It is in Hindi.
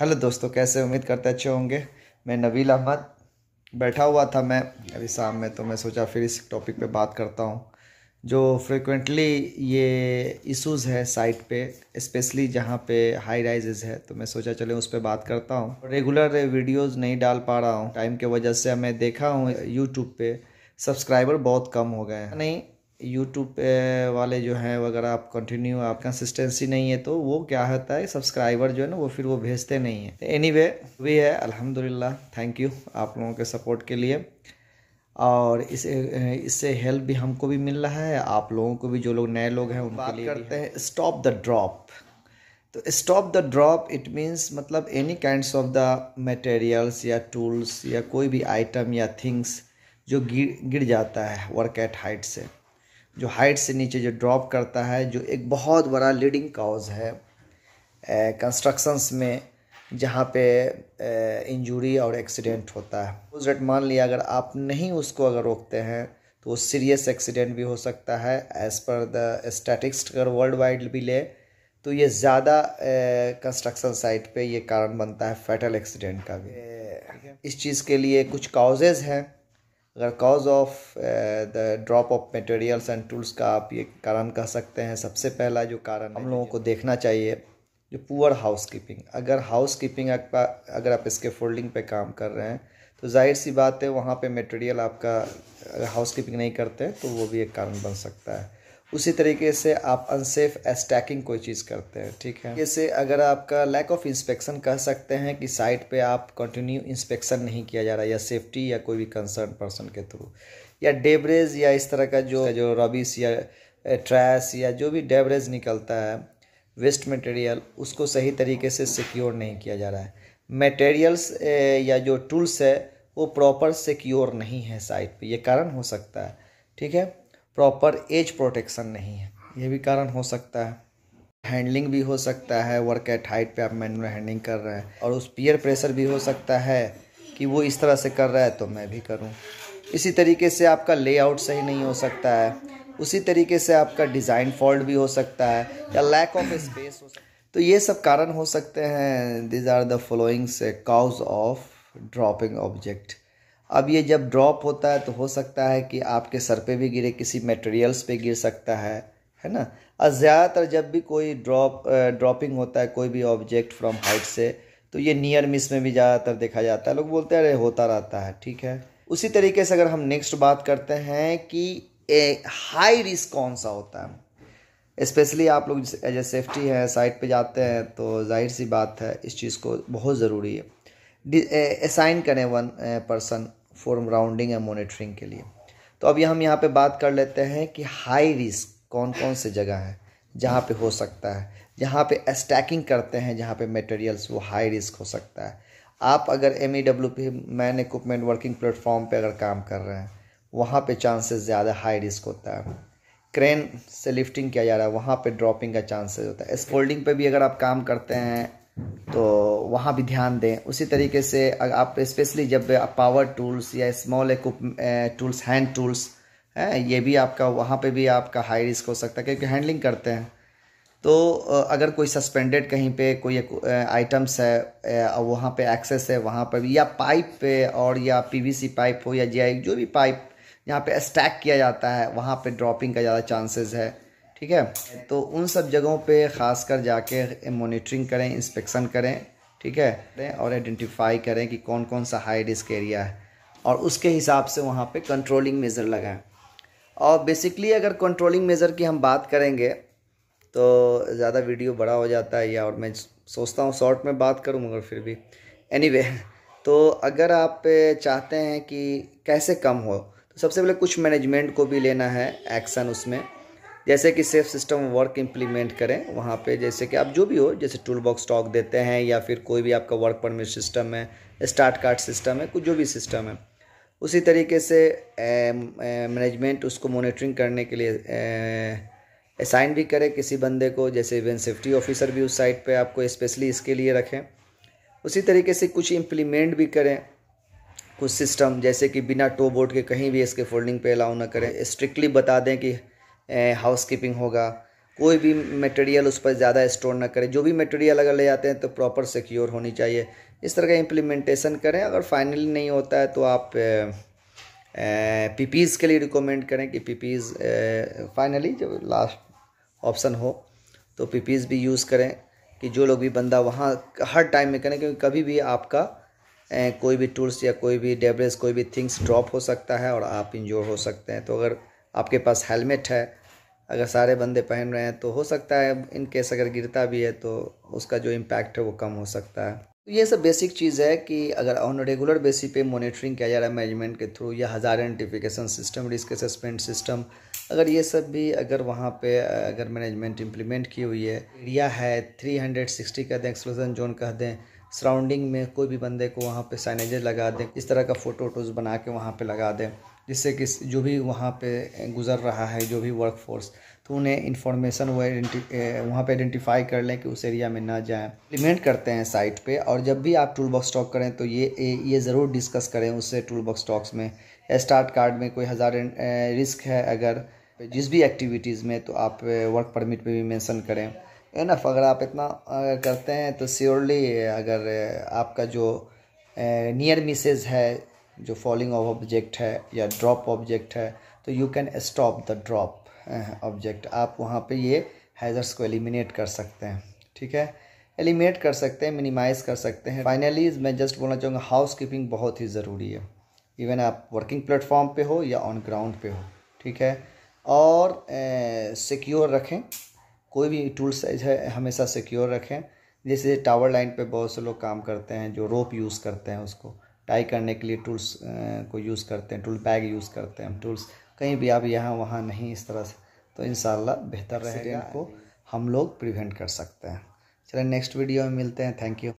हेलो दोस्तों, कैसे? उम्मीद करते अच्छे होंगे। मैं नवील अहमद बैठा हुआ था मैं अभी शाम में, तो मैं सोचा फिर इस टॉपिक पे बात करता हूँ जो फ्रिक्वेंटली ये इश्यूज़ है साइट पे, स्पेशली जहाँ पे हाई राइजेज़ है। तो मैं सोचा चले उस पे बात करता हूँ। रेगुलर वीडियोज़ नहीं डाल पा रहा हूँ टाइम के वजह से। मैं देखा हूँ यूट्यूब पर सब्सक्राइबर बहुत कम हो गए हैं। नहीं, यूट्यूब वाले जो हैं वगैरह आप कंटिन्यू आप कंसिस्टेंसी नहीं है तो वो क्या होता है, सब्सक्राइबर जो है ना वो फिर वो भेजते नहीं है। एनीवे भी है, अल्हम्दुलिल्लाह, थैंक यू आप लोगों के सपोर्ट के लिए। और इससे हेल्प भी हमको भी मिल रहा है, आप लोगों को भी, जो लोग नए लोग हैं उनके लिए। करते हैं स्टॉप द ड्रॉप। तो stop the drop it means मतलब any kinds of the materials या टूल्स या कोई भी आइटम या थिंग्स जो गिर जाता है वर्क एट हाइट से, जो हाइट से नीचे जो ड्रॉप करता है, जो एक बहुत बड़ा लीडिंग कॉज है कंस्ट्रक्शंस में जहाँ पे इंजरी और एक्सीडेंट होता है। उस रेट मान लिया अगर आप नहीं उसको अगर रोकते हैं तो वो सीरियस एक्सीडेंट भी हो सकता है। एज़ पर द स्टैटिक्स अगर वर्ल्ड वाइड भी ले तो ये ज़्यादा कंस्ट्रक्शन साइट पे ये कारण बनता है फैटल एक्सीडेंट का भी। इस चीज़ के लिए कुछ काउजेज़ हैं। अगर cause of the drop of materials and tools का आप ये कारण कह सकते हैं। सबसे पहला जो कारण हम लोगों को देखना चाहिए जो पुअर हाउस कीपिंग। अगर हाउस कीपिंग अगर आप इसके फोल्डिंग पे काम कर रहे हैं तो जाहिर सी बात है वहाँ पे मटेरियल आपका, अगर हाउस कीपिंग नहीं करते तो वो भी एक कारण बन सकता है। उसी तरीके से आप अनसेफ स्टैकिंग कोई चीज़ करते हैं, ठीक है। जैसे अगर आपका लैक ऑफ इंस्पेक्शन कह सकते हैं कि साइट पे आप कंटिन्यू इंस्पेक्शन नहीं किया जा रहा है, या सेफ्टी या कोई भी कंसर्न पर्सन के थ्रू, या डेब्रेज या इस तरह का जो रबिश या ट्रैश या जो भी डेब्रेज निकलता है वेस्ट मटेरियल, उसको सही तरीके से सिक्योर नहीं किया जा रहा है। मटेरियल्स या जो टूल्स है वो प्रॉपर सिक्योर नहीं है साइट पर, यह कारण हो सकता है, ठीक है। प्रॉपर एज प्रोटेक्शन नहीं है, ये भी कारण हो सकता है। हैंडलिंग भी हो सकता है, वर्क एट हाइट पे आप मैनुअल हैंडलिंग कर रहे हैं और उस पीयर प्रेशर भी हो सकता है कि वो इस तरह से कर रहा है तो मैं भी करूं। इसी तरीके से आपका लेआउट सही नहीं हो सकता है। उसी तरीके से आपका डिज़ाइन फॉल्ट भी हो सकता है या लैक ऑफ स्पेस हो सकता है। तो ये सब कारण हो सकते हैं। These are the followings cause of dropping object. अब ये जब ड्रॉप होता है तो हो सकता है कि आपके सर पे भी गिरे, किसी मटेरियल्स पे गिर सकता है ना। और ज़्यादातर जब भी कोई ड्रॉपिंग होता है कोई भी ऑब्जेक्ट फ्रॉम हाइट से तो ये नियर मिस में भी ज़्यादातर देखा जाता है। लोग बोलते हैं अरे होता रहता है, ठीक है। उसी तरीके से अगर हम नेक्स्ट बात करते हैं कि हाई रिस्क कौन सा होता है। स्पेशली आप लोग एज ए सेफ्टी है साइट पर जाते हैं तो जाहिर सी बात है इस चीज़ को बहुत ज़रूरी है असाइन करें one person for rounding and monitoring के लिए। तो अभी हम यहाँ पे बात कर लेते हैं कि हाई रिस्क कौन कौन से जगह है जहाँ पे हो सकता है। जहाँ पे स्टैकिंग करते हैं, जहाँ पे मटेरियल्स, वो हाई रिस्क हो सकता है। आप अगर MEWP man equipment working platform पे अगर काम कर रहे हैं वहाँ पे चांसेस ज़्यादा हाई रिस्क होता है। क्रेन से लिफ्टिंग किया जा रहा है वहाँ पर ड्रॉपिंग का चांसेस होता है। स्फोल्डिंग पर भी अगर आप काम करते हैं तो वहाँ भी ध्यान दें। उसी तरीके से आप स्पेशली जब पावर टूल्स या स्मॉल टूल्स, हैंड टूल्स हैं, ये भी आपका वहाँ पे भी आपका हाई रिस्क हो सकता है क्योंकि हैंडलिंग करते हैं। तो अगर कोई सस्पेंडेड कहीं पे कोई आइटम्स है वहाँ पे एक्सेस है वहाँ पर भी, या पाइप पे और या PVC पाइप हो या GI जो भी पाइप यहाँ पर स्टैक किया जाता है वहाँ पर ड्रॉपिंग का ज़्यादा चांसेस है, ठीक है। तो उन सब जगहों पे खासकर जाके मॉनिटरिंग करें, इंस्पेक्शन करें, ठीक है, और आइडेंटिफाई करें कि कौन कौन सा हाई रिस्क एरिया है और उसके हिसाब से वहाँ पे कंट्रोलिंग मेज़र लगाएं। और बेसिकली अगर कंट्रोलिंग मेज़र की हम बात करेंगे तो ज़्यादा वीडियो बड़ा हो जाता है या, और मैं सोचता हूँ शॉर्ट में बात करूँ मगर फिर भी एनीवे। तो अगर आप चाहते हैं कि कैसे कम हो तो सबसे पहले कुछ मैनेजमेंट को भी लेना है एक्शन उसमें, जैसे कि सेफ सिस्टम वर्क इम्प्लीमेंट करें वहाँ पे, जैसे कि आप जो भी हो, जैसे टूल बॉक्स स्टॉक देते हैं या फिर कोई भी आपका वर्क परमिट सिस्टम है, स्टार्ट कार्ड सिस्टम है, कुछ जो भी सिस्टम है। उसी तरीके से मैनेजमेंट उसको मॉनिटरिंग करने के लिए असाइन भी करें किसी बंदे को, जैसे इवेंट सेफ्टी ऑफिसर भी उस साइट पे आपको स्पेशली इसके लिए रखें। उसी तरीके से कुछ इम्प्लीमेंट भी करें कुछ सिस्टम, जैसे कि बिना टो बोर्ड के कहीं भी इसके फोल्डिंग पे अलाउ ना करें। स्ट्रिक्टली बता दें कि हाउस कीपिंग होगा कोई भी मटेरियल उस पर ज़्यादा स्टोर ना करें। जो भी मटेरियल अगर ले जाते हैं तो प्रॉपर सिक्योर होनी चाहिए। इस तरह का इम्प्लीमेंटेशन करें। अगर फाइनली नहीं होता है तो आप पीपीज़ के लिए रिकमेंड करें कि पीपीज़ फाइनली जब लास्ट ऑप्शन हो तो पीपीज़ भी यूज़ करें कि जो लोग भी बंदा वहाँ हर टाइम में करें, क्योंकि कभी भी आपका कोई भी टूल्स या कोई भी डेब्रेज कोई भी थिंग्स ड्रॉप हो सकता है और आप इंजोर हो सकते हैं। तो अगर आपके पास हेलमेट है, अगर सारे बंदे पहन रहे हैं तो हो सकता है इन केस अगर गिरता भी है तो उसका जो इम्पैक्ट है वो कम हो सकता है। तो ये सब बेसिक चीज़ है कि अगर ऑन रेगुलर बेसिस पे मॉनिटरिंग किया जा रहा है मैनेजमेंट के थ्रू, या hazard identification system, risk assessment system, अगर ये सब भी अगर वहाँ पे अगर मैनेजमेंट इम्प्लीमेंट की हुई है, एरिया है 360 का दें, एक्सक्लूजन जोन कह दें, सराउंडिंग में कोई भी बंदे को वहाँ पे साइनेजेस लगा दें, इस तरह का फ़ोटोज़ बना के वहाँ पे लगा दें, जिससे कि जो भी वहाँ पे गुज़र रहा है जो भी वर्क फोर्स, तो उन्हें इन्फॉर्मेशन वो वहाँ पे आइडेंटिफाई कर लें कि उस एरिया में ना जाएं। इम्प्लीमेंट करते हैं साइट पे। और जब भी आप टूल बॉक्स स्टॉक करें तो ये ज़रूर डिस्कस करें उससे टूल बॉक्स स्टॉक्स में, स्टार्ट कार्ड में कोई हज़ार रिस्क है अगर जिस भी एक्टिविटीज़ में, तो आप वर्क परमिट में भी मेंशन करें। एनफ अगर आप इतना करते हैं तो श्योरली अगर आपका जो नियर मिसेज है, जो फॉलिंग ऑफ ऑब्जेक्ट है या ड्रॉप ऑब्जेक्ट है, तो you can stop the drop object. आप वहाँ पे ये हैजर्स को एलिमिनेट कर सकते हैं, ठीक है, एलिमिनेट कर सकते हैं, मिनिमाइज़ कर सकते हैं। फाइनली मैं जस्ट बोलना चाहूँगा हाउस कीपिंग बहुत ही ज़रूरी है, इवन आप वर्किंग प्लेटफॉर्म पे हो या ऑन ग्राउंड पे हो, ठीक है। और सिक्योर रखें कोई भी टूल्स है, हमेशा सिक्योर रखें। जैसे टावर लाइन पे बहुत से लोग काम करते हैं जो रोप यूज़ करते हैं, उसको टाई करने के लिए टूल्स को यूज़ करते हैं, टूल बैग यूज़ करते हैं, टूल्स कहीं भी आप यहाँ वहाँ नहीं, इस तरह से तो इंशाल्लाह बेहतर रहेगा, को हम लोग प्रिवेंट कर सकते हैं। चलें नेक्स्ट वीडियो में मिलते हैं, थैंक यू।